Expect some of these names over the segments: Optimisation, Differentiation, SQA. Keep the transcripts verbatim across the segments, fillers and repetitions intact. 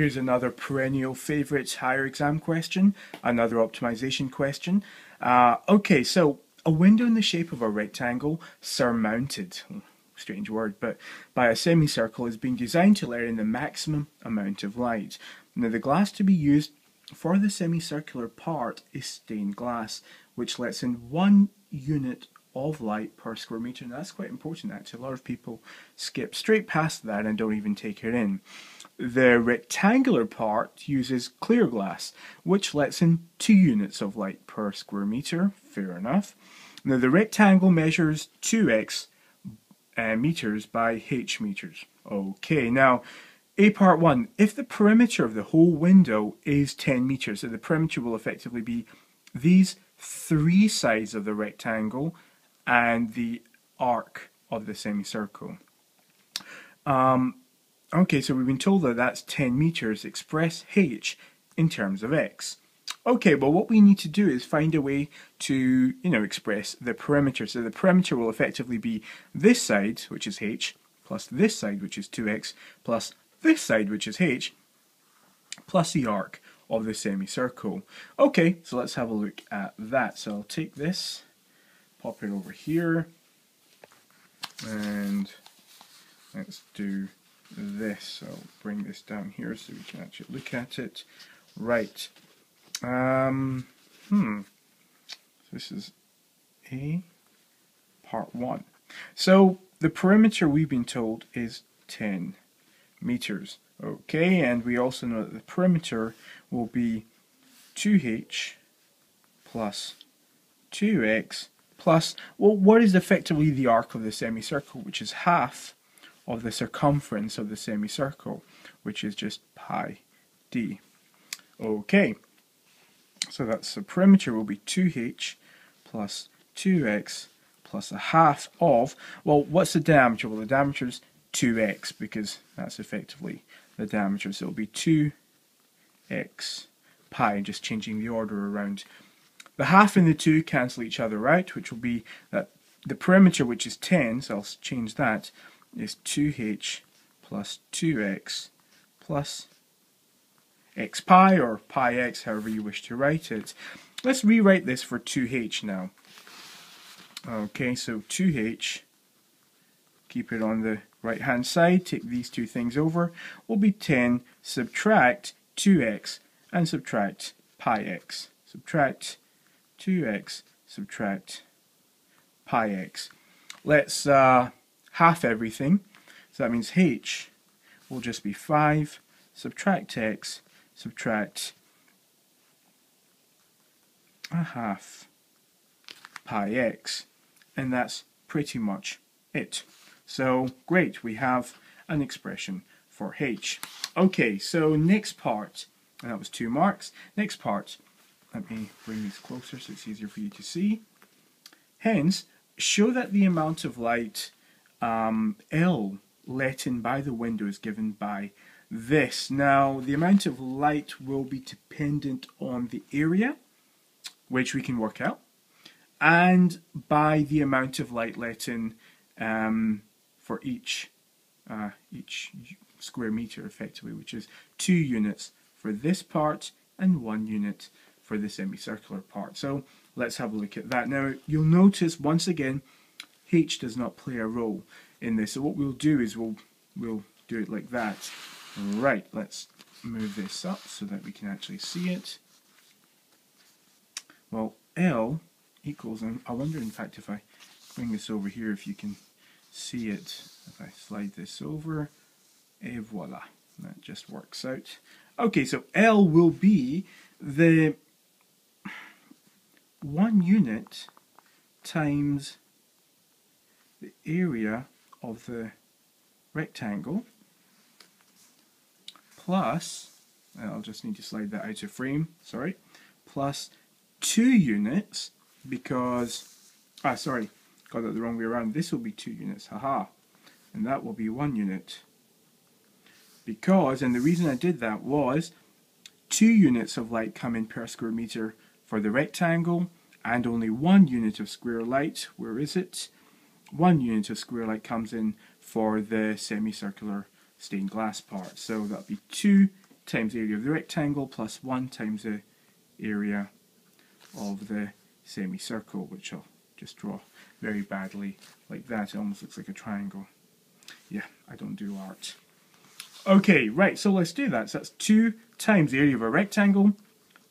Here's another perennial favorites higher exam question, another optimization question. Uh, okay, so a window in the shape of a rectangle surmounted, strange word, but by a semicircle is being designed to let in the maximum amount of light. Now the glass to be used for the semicircular part is stained glass, which lets in one unit of light per square metre. And that's quite important actually. A lot of people skip straight past that and don't even take it in. The rectangular part uses clear glass, which lets in two units of light per square metre. Fair enough. Now the rectangle measures two x uh, metres by h metres. Okay, now A part one, if the perimeter of the whole window is ten metres, so the perimeter will effectively be these three sides of the rectangle and the arc of the semicircle. Um, okay, so we've been told that that's ten metres. Express h in terms of x. Okay, well what we need to do is find a way to, you know, express the perimeter. So the perimeter will effectively be this side, which is h, plus this side, which is two x, plus this side, which is h, plus the arc of the semicircle. Okay, so let's have a look at that. So I'll take this, pop it over here, and let's do this. I'll bring this down here so we can actually look at it. Right. Um, hmm. So this is a part one. So the perimeter we've been told is ten metres. Okay, and we also know that the perimeter will be two h plus two x plus, well, what is effectively the arc of the semicircle, which is half of the circumference of the semicircle, which is just pi d. Okay, so that's the perimeter will be two h plus two x plus a half of, well, what's the diameter? Well, the diameter is two x, because that's effectively the diameter, so it'll be two x pi, just changing the order around. The half and the two cancel each other out, which will be that the perimeter, which is ten, so I'll change that, is two h plus two x plus x pi, or pi x, however you wish to write it. Let's rewrite this for two h now. Okay, so two h, keep it on the right hand side, take these two things over, will be ten, subtract two x, and subtract pi x. Subtract two x, subtract pi x. Let's uh, half everything, so that means h will just be five, subtract x, subtract a half pi x, and that's pretty much it. So great, we have an expression for h. Okay, so next part, and that was two marks. Next part, let me bring these closer so it's easier for you to see. Hence, show that the amount of light um, L let in by the window is given by this. Now, the amount of light will be dependent on the area, which we can work out, and by the amount of light let in um, for each uh, each square metre effectively, which is two units for this part and one unit for the semicircular part. So let's have a look at that. Now you'll notice once again h does not play a role in this, so what we'll do is we'll we'll do it like that. Right, let's move this up so that we can actually see it. Well, L equals, and I wonder in fact if I bring this over here if you can see it, if I slide this over, et voila, that just works out. Okay, so L will be the one unit times the area of the rectangle plus, I'll just need to slide that out of frame, sorry, plus two units because, ah sorry, got it the wrong way around, this will be two units, haha, and that will be one unit. Because, and the reason I did that was, two units of light come in per square metre for the rectangle, and only one unit of square light, where is it? One unit of square light comes in for the semicircular stained glass part, so that'll be two times the area of the rectangle plus one times the area of the semicircle, which I'll just draw very badly like that. It almost looks like a triangle. Yeah, I don't do art. Okay, right, so let's do that. So that's two times the area of a rectangle,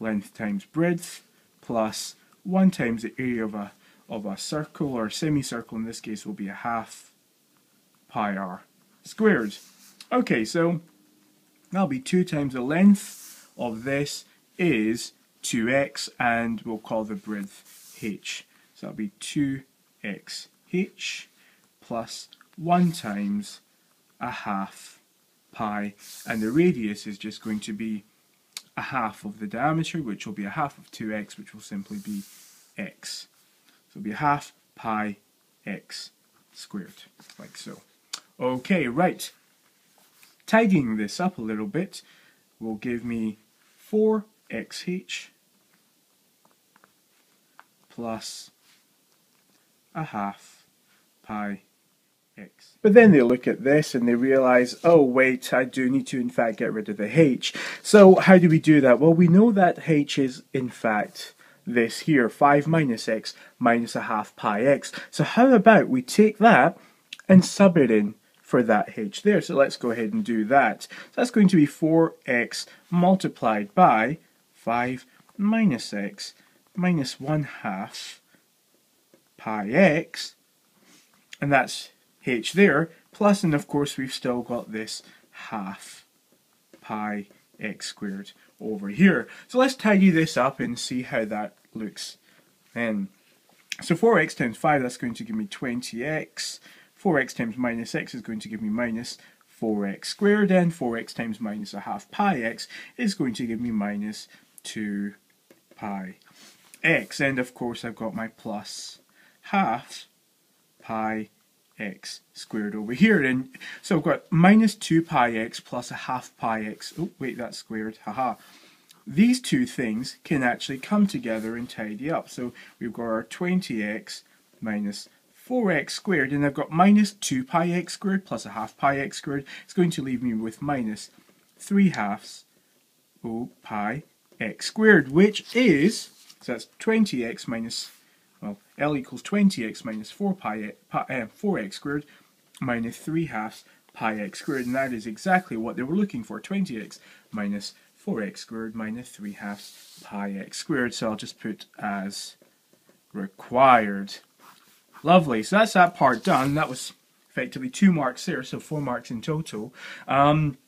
length times breadth, plus one times the area of a, of a circle, or a semicircle in this case will be a half pi r squared. Okay, so that'll be two times the length of this is two x, and we'll call the breadth h. So that'll be two x h plus one times a half pi, and the radius is just going to be a half of the diameter, which will be a half of two x, which will simply be x. So it'll be a half pi x squared, like so. Okay, right. Tidying this up a little bit will give me four x h plus a half pi x. But then they look at this and they realize, oh wait, I do need to in fact get rid of the h. So how do we do that? Well, we know that h is in fact this here, five minus x minus a half pi x. So how about we take that and sub it in for that h there. So let's go ahead and do that. So that's going to be four x multiplied by five minus x minus one half pi x, and that's h there, plus, and of course we've still got this half pi x squared over here. So let's tidy this up and see how that looks then. So four x times five, that's going to give me twenty x, four x times minus x is going to give me minus four x squared, and four x times minus a half pi x is going to give me minus two pi x, and of course I've got my plus half pi x squared over here, and so I've got minus two pi x plus a half pi x, oh wait, that's squared, haha. These two things can actually come together and tidy up, so we've got our twenty x minus four x squared, and I've got minus two pi x squared plus a half pi x squared. It's going to leave me with minus three halves oh pi x squared, which is, so that's twenty x minus, well, L equals twenty x minus four pi, pi uh, four x squared minus three halves pi x squared, and that is exactly what they were looking for, twenty x minus four x squared minus three halves pi x squared, so I'll just put as required. Lovely, so that's that part done. That was effectively two marks there, so four marks in total. Um,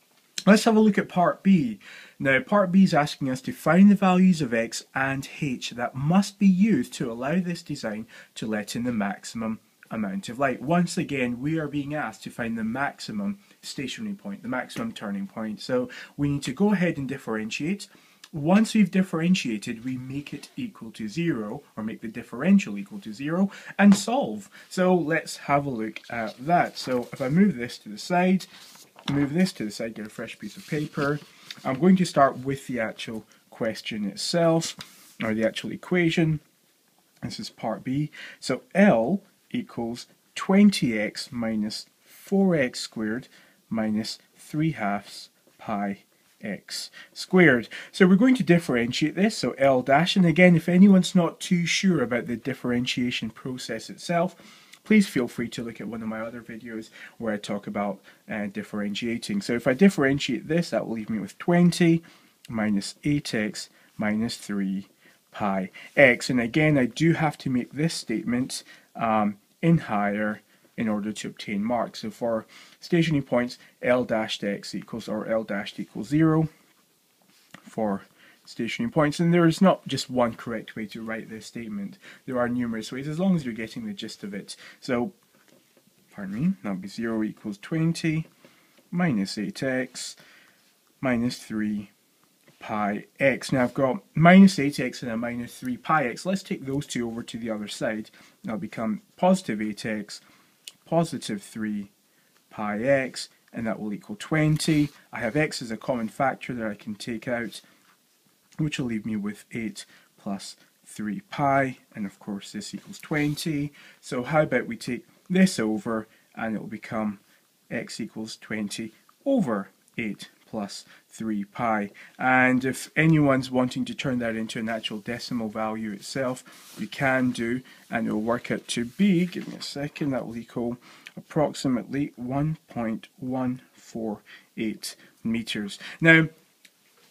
Let's have a look at part B. Now, part B is asking us to find the values of x and h that must be used to allow this design to let in the maximum amount of light. Once again, we are being asked to find the maximum stationary point, the maximum turning point. So we need to go ahead and differentiate. Once we've differentiated, we make it equal to zero, or make the differential equal to zero, and solve. So let's have a look at that. So if I move this to the side, move this to the side, get a fresh piece of paper. I'm going to start with the actual question itself, or the actual equation. This is part B. So L equals twenty x minus four x squared minus three halves pi x squared. So we're going to differentiate this, so L dash, and again, if anyone's not too sure about the differentiation process itself, please feel free to look at one of my other videos where I talk about uh, differentiating. So if I differentiate this, that will leave me with twenty minus eight x minus three pi x. And again, I do have to make this statement um, in higher in order to obtain marks. So for stationary points, L dashed x equals, or L dashed equals zero for stationary points, and there is not just one correct way to write this statement. There are numerous ways, as long as you're getting the gist of it. So, pardon me, that would be zero equals twenty minus eight x minus three pi x. Now I've got minus eight x and a minus three pi x. Let's take those two over to the other side. That'll become positive eight x, positive three pi x, and that will equal twenty. I have x as a common factor that I can take out, which will leave me with eight plus three pi, and of course this equals twenty. So how about we take this over, and it will become x equals twenty over eight plus three pi. And if anyone's wanting to turn that into an actual decimal value itself, you can do, and it'll work out to be, give me a second, that will equal approximately one point one four eight meters. Now,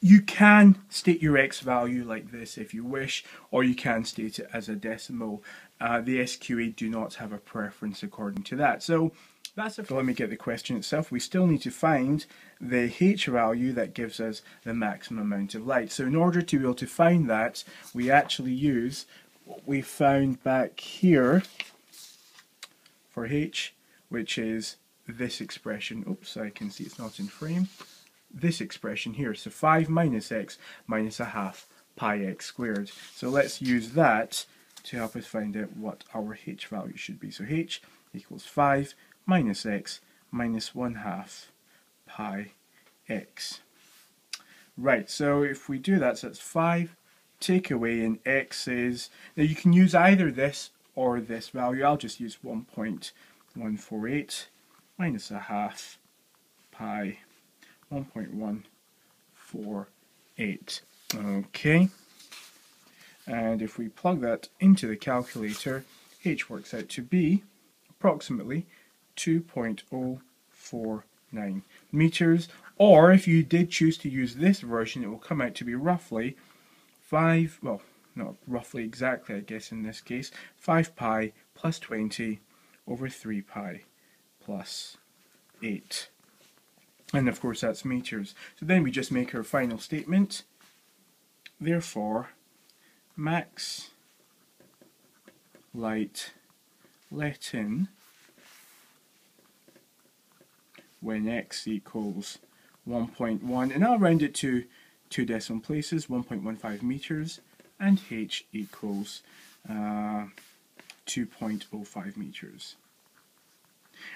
you can state your x value like this if you wish, or you can state it as a decimal. Uh, the S Q A do not have a preference according to that. So that's it. Let me get the question itself. We still need to find the h value that gives us the maximum amount of light. So in order to be able to find that, we actually use what we found back here for h, which is this expression. Oops, I can see it's not in frame. This expression here, so five minus x minus a half pi x squared. So let's use that to help us find out what our h value should be. So h equals five minus x minus one half pi x. Right, so if we do that, so that's five take away, and x is, now you can use either this or this value. I'll just use one point one four eight minus a half pi one point one four eight. Okay, and if we plug that into the calculator, h works out to be approximately two point zero four nine meters, or if you did choose to use this version, it will come out to be roughly five, well, not roughly exactly, I guess in this case, five pi plus twenty over three pi plus eight. And of course that's meters. So then we just make our final statement. Therefore, max light let in when x equals one point one, and I'll round it to two decimal places, one point one five meters, and h equals uh, two point zero five meters.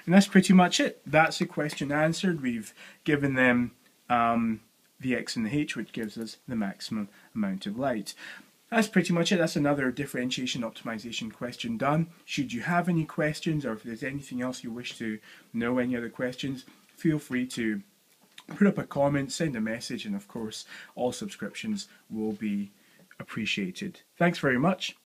And that's pretty much it. That's the question answered. We've given them um, the x and the h, which gives us the maximum amount of light. That's pretty much it. That's another differentiation optimization question done. Should you have any questions, or if there's anything else you wish to know, any other questions, feel free to put up a comment, send a message, and of course all subscriptions will be appreciated. Thanks very much.